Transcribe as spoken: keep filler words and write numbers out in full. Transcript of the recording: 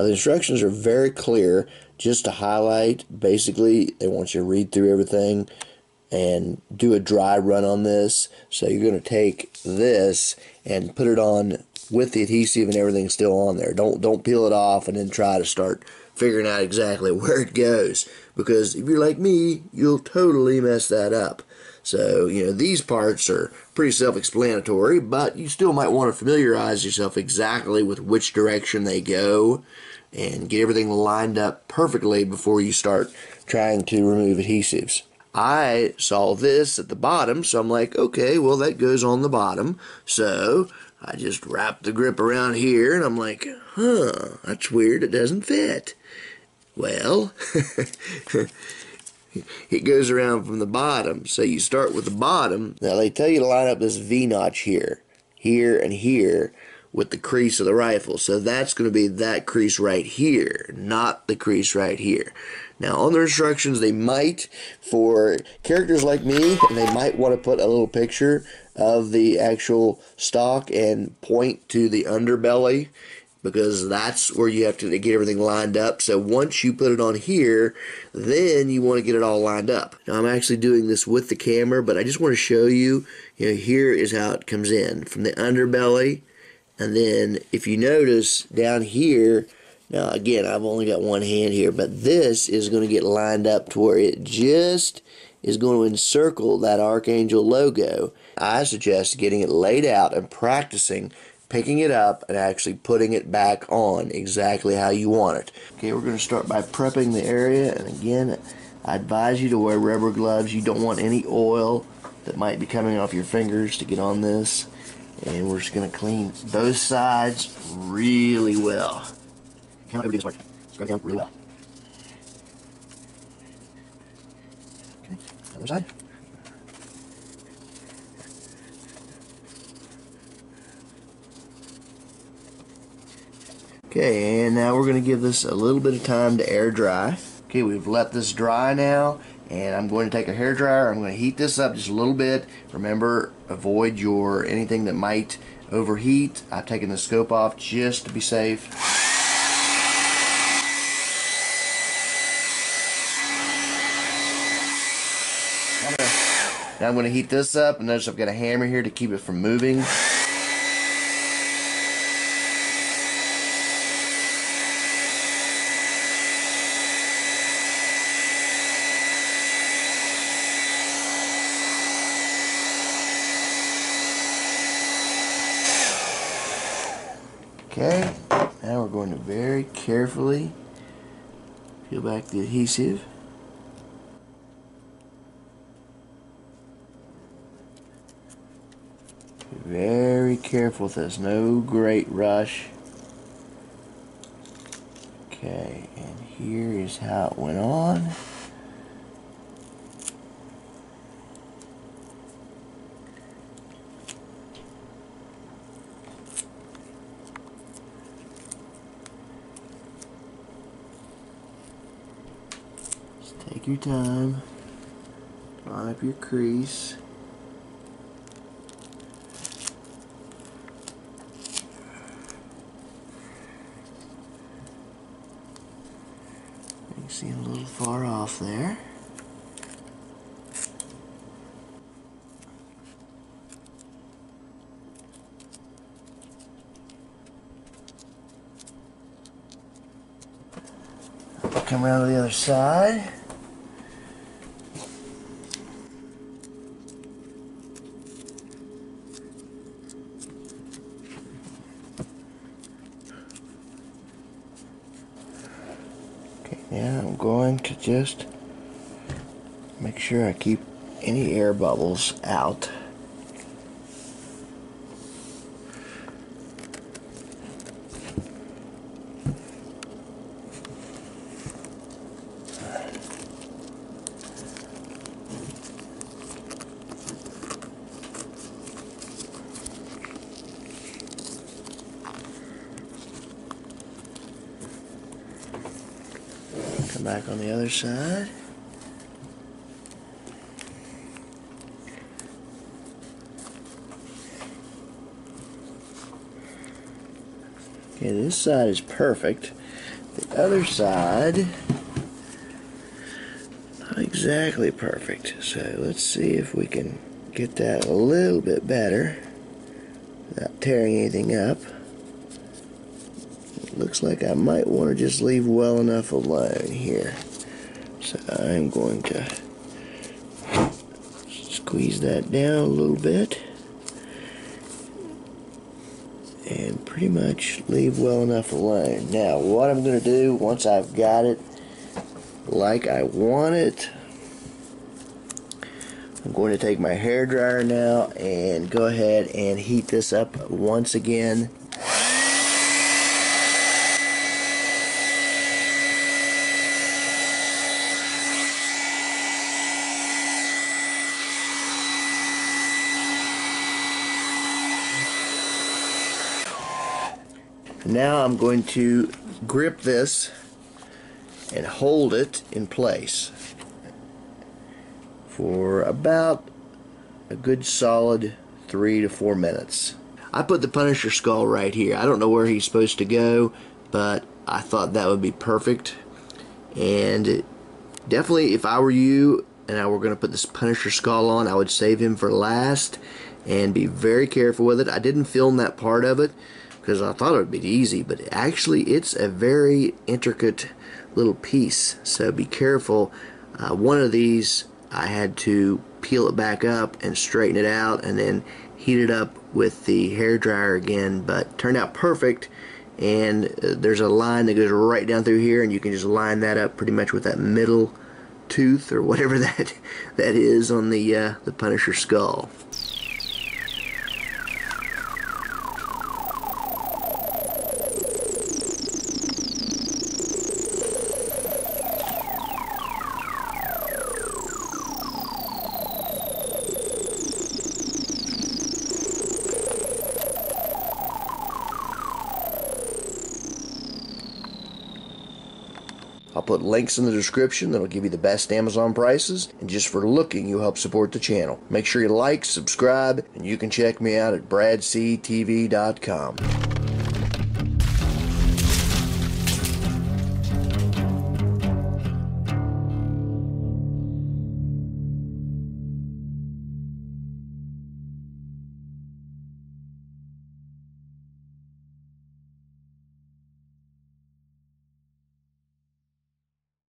Now, the instructions are very clear, just to highlight. Basically, they want you to read through everything and do a dry run on this. So you're going to take this and put it on with the adhesive and everything still on there. Don't don't peel it off and then try to start figuring out exactly where it goes, because if you're like me, you'll totally mess that up. So, you know, these parts are pretty self-explanatory, but you still might want to familiarize yourself exactly with which direction they go and get everything lined up perfectly before you start trying to remove adhesives. I saw this at the bottom, so I'm like, okay, well, that goes on the bottom. So I just wrapped the grip around here, and I'm like, huh, that's weird, it doesn't fit. Well, it goes around from the bottom, so you start with the bottom. Now, they tell you to line up this V-notch here, here, and here with the crease of the rifle. So that's going to be that crease right here, not the crease right here. Now, on their instructions, they might, for characters like me, they might want to put a little picture of the actual stock and point to the underbelly, because that's where you have to get everything lined up. So once you put it on here, then you want to get it all lined up. Now, I'm actually doing this with the camera, but I just want to show you, you know, here is how it comes in from the underbelly. And then if you notice down here, now again, I've only got one hand here, but this is going to get lined up to where it just is going to encircle that Archangel logo. I suggest getting it laid out and practicing picking it up and actually putting it back on exactly how you want it. Okay, we're going to start by prepping the area, and again, I advise you to wear rubber gloves. You don't want any oil that might be coming off your fingers to get on this. And we're just going to clean both sides really well. Count every day's scrub down really well. Okay, other side. Okay, and now we're going to give this a little bit of time to air dry. Okay, we've let this dry now, and I'm going to take a hair dryer. I'm going to heat this up just a little bit. Remember, avoid your anything that might overheat. I've taken the scope off just to be safe. Now I'm going to heat this up, and notice I've got a hammer here to keep it from moving. Okay, now we're going to very carefully peel back the adhesive. Be very careful with this, no great rush. Okay, and here is how it went on. Take your time, line up your crease. You can see I'm a little far off there. Come around to the other side. Now I'm going to just make sure I keep any air bubbles out. Come back on the other side. Okay, this side is perfect. The other side, not exactly perfect. So let's see if we can get that a little bit better without tearing anything up. It looks like I might want to just leave well enough alone here. So I'm going to squeeze that down a little bit and pretty much leave well enough alone. Now what I'm going to do once I've got it like I want it, I'm going to take my hairdryer now and go ahead and heat this up once again. Now I'm going to grip this and hold it in place for about a good solid three to four minutes. I put the Punisher skull right here. I don't know where he's supposed to go, but I thought that would be perfect. And definitely, if I were you and I were going to put this Punisher skull on, I would save him for last and be very careful with it. I didn't film that part of it because I thought it would be easy, but actually it's a very intricate little piece, so be careful. Uh, one of these I had to peel it back up and straighten it out and then heat it up with the hairdryer again, but turned out perfect. And uh, there's a line that goes right down through here, and you can just line that up pretty much with that middle tooth or whatever that that is on the uh, the Punisher skull. I'll put links in the description that'll give you the best Amazon prices, and just for looking, you help support the channel. Make sure you like, subscribe, and you can check me out at brad c t v dot com.